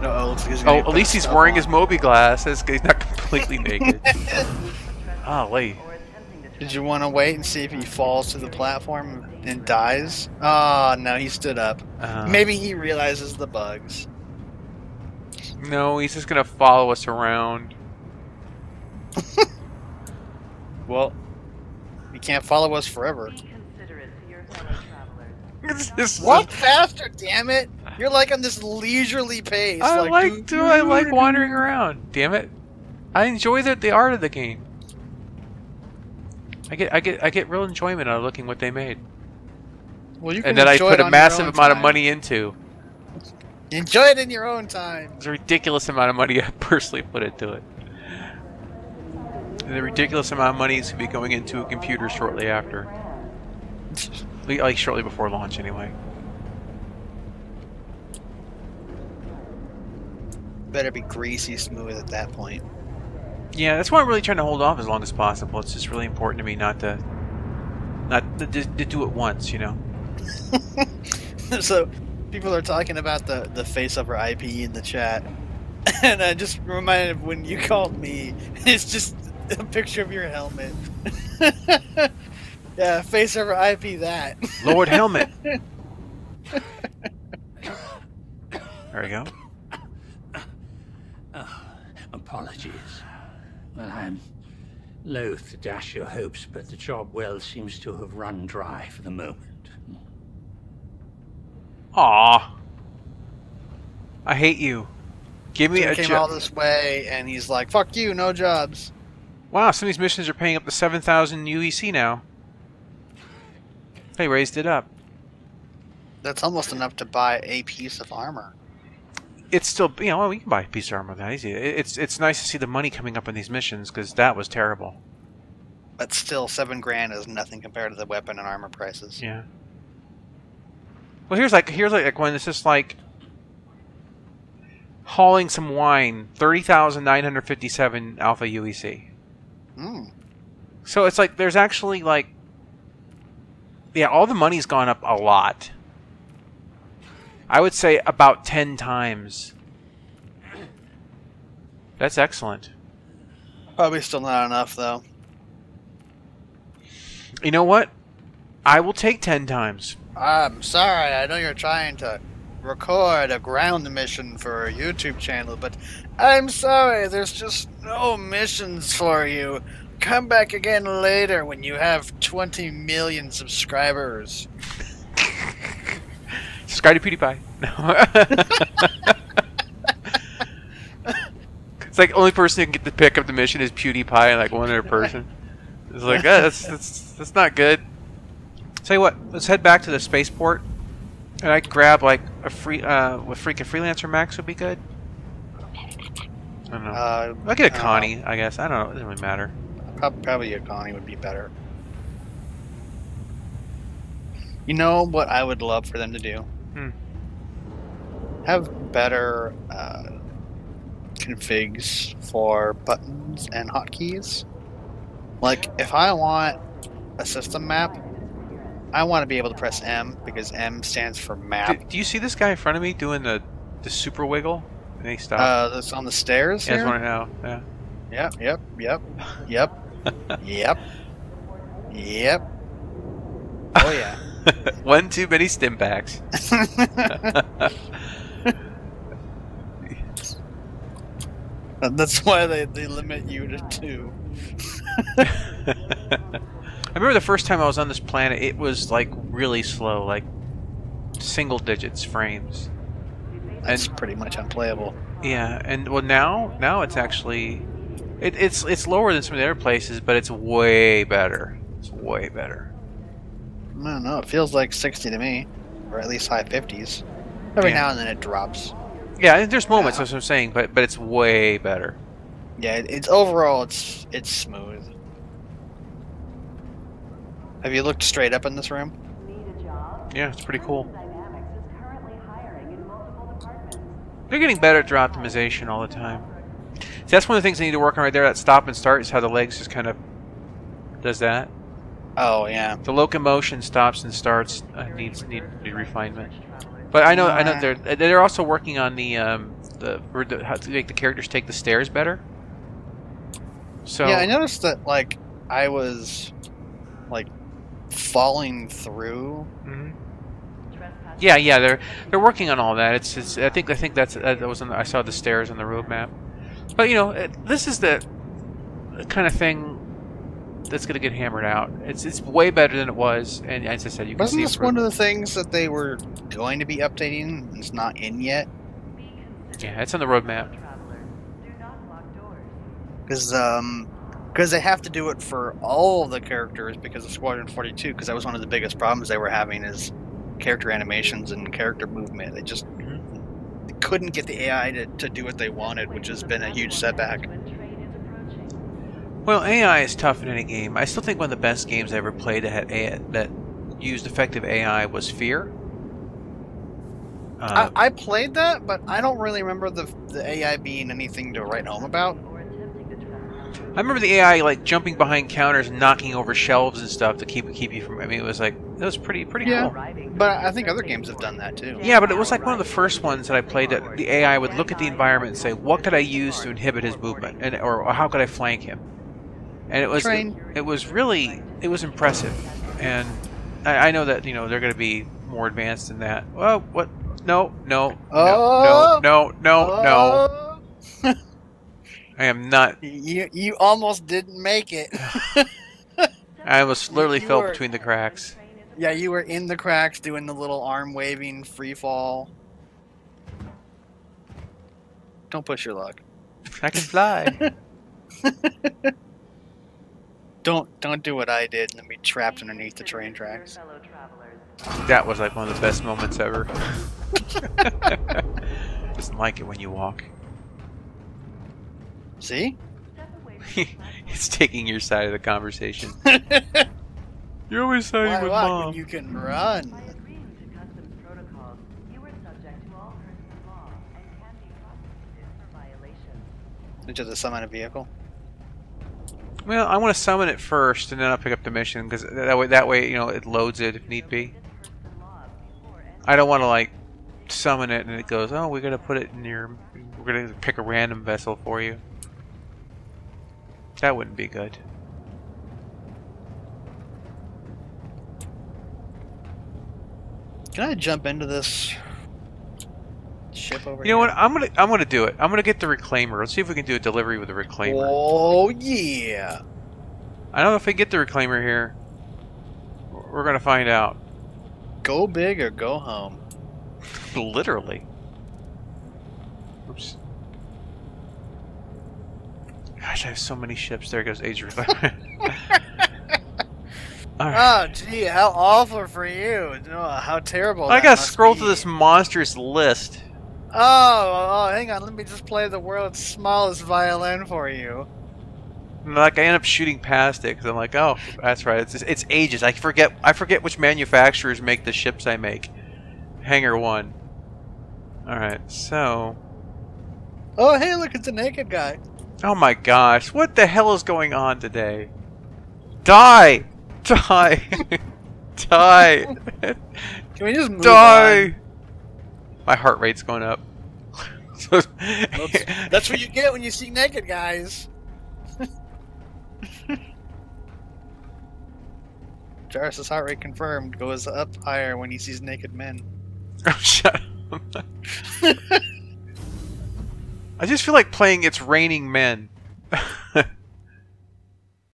No, oh, looks like he's gonna at least he's wearing his Moby glasses. He's not completely naked. Oh, wait. Did you want to wait and see if he falls to the platform and dies? Oh, no, he stood up. Maybe he realizes the bugs. No, he's just going to follow us around. Well, he can't follow us forever. Walk faster, damn it! You're like on this leisurely pace. I like to. I like wandering around. Damn it! I enjoy the art of the game. I get real enjoyment out of looking what they made. Well, you can and that I put a massive amount of money into. Enjoy it in your own time. It's a ridiculous amount of money I personally put into it. And the ridiculous amount of money is going to be going into a computer shortly after. Like shortly before launch, anyway. Better be greasy smooth at that point. Yeah, that's why I'm really trying to hold off as long as possible. It's just really important to me not to do it once, you know. So people are talking about the face over IP in the chat, and I just reminded of when you called me. It's just a picture of your helmet. Yeah, face over IP that. Lord helmet. There we go. Oh, apologies. Well, I'm loath to dash your hopes, but the job well seems to have run dry for the moment. Aw. I hate you. Give me a job. He came all this way, and he's like, fuck you, no jobs. Wow, some of these missions are paying up to 7,000 UEC now. They raised it up. That's almost enough to buy a piece of armor. It's still, you know, we can buy a piece of armor that easy. It's nice to see the money coming up in these missions because that was terrible. But still, $7 grand is nothing compared to the weapon and armor prices. Yeah. Well, here's like when it's just like hauling some wine, 30,957 Alpha UEC. Mm. So it's like there's actually like. Yeah, all the money's gone up a lot. I would say about 10 times. That's excellent. Probably still not enough, though. You know what? I will take 10 times. I'm sorry. I know you're trying to record a ground mission for a YouTube channel, but I'm sorry. There's just no missions for you. Come back again later when you have 20 million subscribers. Subscribe to PewDiePie. No. It's like only person who can get the pick of the mission is PewDiePie and like one other person. It's like, oh, that's not good. Tell you what, let's head back to the spaceport, and I can grab like a free a Freelancer Max would be good. I don't know. I'll get a Connie, I guess. I don't know. It doesn't really matter. Probably a Connie would be better. You know what I would love for them to do? Hmm. Have better configs for buttons and hotkeys. Like, if I want a system map, I want to be able to press M because M stands for map. Do you see this guy in front of me doing the super wiggle? And he stopped. That's on the stairs here? I just want to know. Yeah. Yep. Yep. Oh, yeah. One too many stim packs. That's why they limit you to 2. I remember the first time I was on this planet, it was, like, really slow. Like, single digits frames. That's pretty much unplayable. Yeah, and well, now it's actually... It's lower than some of the other places, but it's way better. It's way better. I don't know. It feels like 60 to me, or at least high 50s. Every now and then it drops. Yeah, there's moments. That's what I'm saying, but it's way better. Yeah, it's overall it's smooth. Have you looked straight up in this room? Yeah, it's pretty cool. They're getting better at their optimization all the time. See, that's one of the things they need to work on right there. That stop and start is how the legs just kind of does that. Oh yeah. The locomotion stops and starts needs refinement. But I know they're also working on how to make the characters take the stairs better. So yeah, I noticed that like I was like falling through. Mm-hmm. Yeah, yeah, they're working on all that. It's I think that's that was on the, I saw the stairs on the roadmap. But you know, this is the kind of thing that's going to get hammered out. It's way better than it was, and as I said, you can see. Wasn't this one of the things that they were going to be updating? It's not in yet. Yeah, it's on the roadmap. Because they have to do it for all the characters because of Squadron 42. Because that was one of the biggest problems they were having is character animations and character movement. They just couldn't get the AI to do what they wanted, which has been a huge setback. Well, AI is tough in any game. I still think one of the best games I ever played that had AI, that used effective AI was Fear. I played that, but I don't really remember the AI being anything to write home about. I remember the AI like jumping behind counters, knocking over shelves and stuff to keep you from. I mean, it was like it was pretty yeah, cool. But I think other games have done that too. Yeah, but it was like one of the first ones that I played that the AI would look at the environment and say, "What could I use to inhibit his movement?" and or "How could I flank him?" And it was really impressive. And I know that you know they're going to be more advanced than that. Well, what? No. I am not. You almost didn't make it. I almost literally fell between the cracks. Yeah, you were in the cracks doing the little arm waving free fall. Don't push your luck. I can fly. Don't do what I did and then be trapped underneath the train tracks. That was like one of the best moments ever. Just like it when you walk. See? It's taking your side of the conversation. You're always siding with Mom. When you can run. Did you just summon a vehicle? Well, I want to summon it first, and then I'll pick up the mission because that way, you know, it loads it if need be. I don't want to like summon it and it goes, oh, we're gonna put it in your, we're gonna pick a random vessel for you. That wouldn't be good. Can I jump into this ship over here? You know what? I'm gonna do it. I'm gonna get the reclaimer. Let's see if we can do a delivery with the reclaimer. Oh yeah. I don't know if we can get the reclaimer here. We're gonna find out. Go big or go home. Literally. Oops. Gosh, I have so many ships. There goes Adrian. Right. Oh, gee, how awful for you. How terrible. I gotta scroll through this monstrous list. Oh, hang on. Let me just play the world's smallest violin for you. Like I end up shooting past it because I'm like, oh, that's right. It's ages. I forget which manufacturers make the ships I make. Hangar 1. All right, so. Oh, hey, look, it's a naked guy. Oh my gosh, what the hell is going on today? Die! Die! Die! Can we just move on? My heart rate's going up. That's what you get when you see naked guys. Jarrus's heart rate confirmed goes up higher when he sees naked men. Oh, shut up. I just feel like playing It's Raining Men.